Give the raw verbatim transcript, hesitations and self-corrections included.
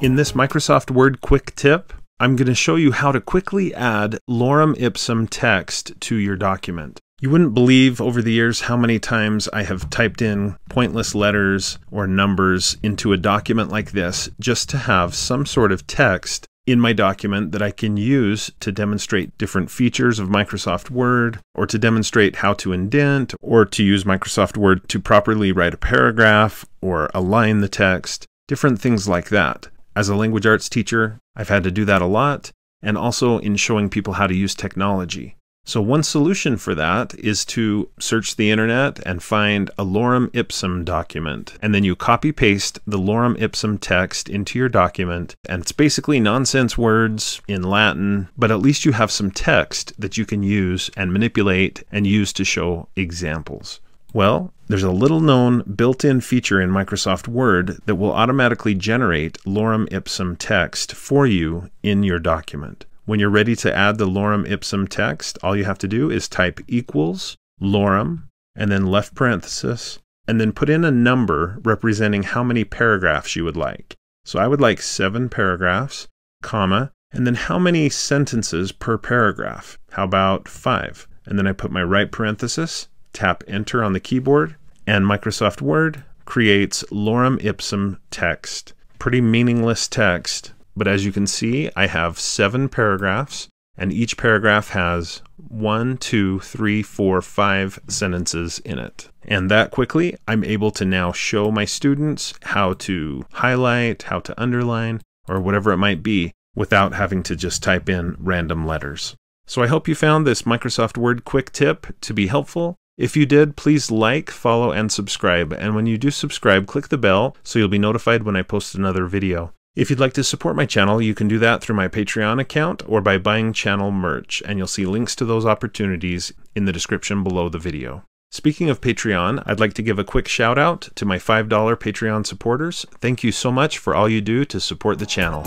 In this Microsoft Word quick tip, I'm going to show you how to quickly add Lorem Ipsum text to your document. You wouldn't believe over the years how many times I have typed in pointless letters or numbers into a document like this just to have some sort of text in my document that I can use to demonstrate different features of Microsoft Word, or to demonstrate how to indent, or to use Microsoft Word to properly write a paragraph or align the text, different things like that. As a language arts teacher, I've had to do that a lot, and also in showing people how to use technology. So one solution for that is to search the internet and find a Lorem Ipsum document. And then you copy paste the Lorem Ipsum text into your document. And it's basically nonsense words in Latin, but at least you have some text that you can use and manipulate and use to show examples. Well, there's a little known built-in feature in Microsoft Word that will automatically generate Lorem Ipsum text for you in your document. When you're ready to add the Lorem Ipsum text, all you have to do is type equals Lorem, and then left parenthesis, and then put in a number representing how many paragraphs you would like. So I would like seven paragraphs, comma, and then how many sentences per paragraph? How about five? And then I put my right parenthesis, tap enter on the keyboard, and Microsoft Word creates Lorem Ipsum text. Pretty meaningless text. But as you can see, I have seven paragraphs, and each paragraph has one, two, three, four, five sentences in it. And that quickly, I'm able to now show my students how to highlight, how to underline, or whatever it might be, without having to just type in random letters. So I hope you found this Microsoft Word quick tip to be helpful. If you did, please like, follow, and subscribe. And when you do subscribe, click the bell so you'll be notified when I post another video. If you'd like to support my channel, you can do that through my Patreon account or by buying channel merch, and you'll see links to those opportunities in the description below the video. Speaking of Patreon, I'd like to give a quick shout out to my five dollar Patreon supporters. Thank you so much for all you do to support the channel.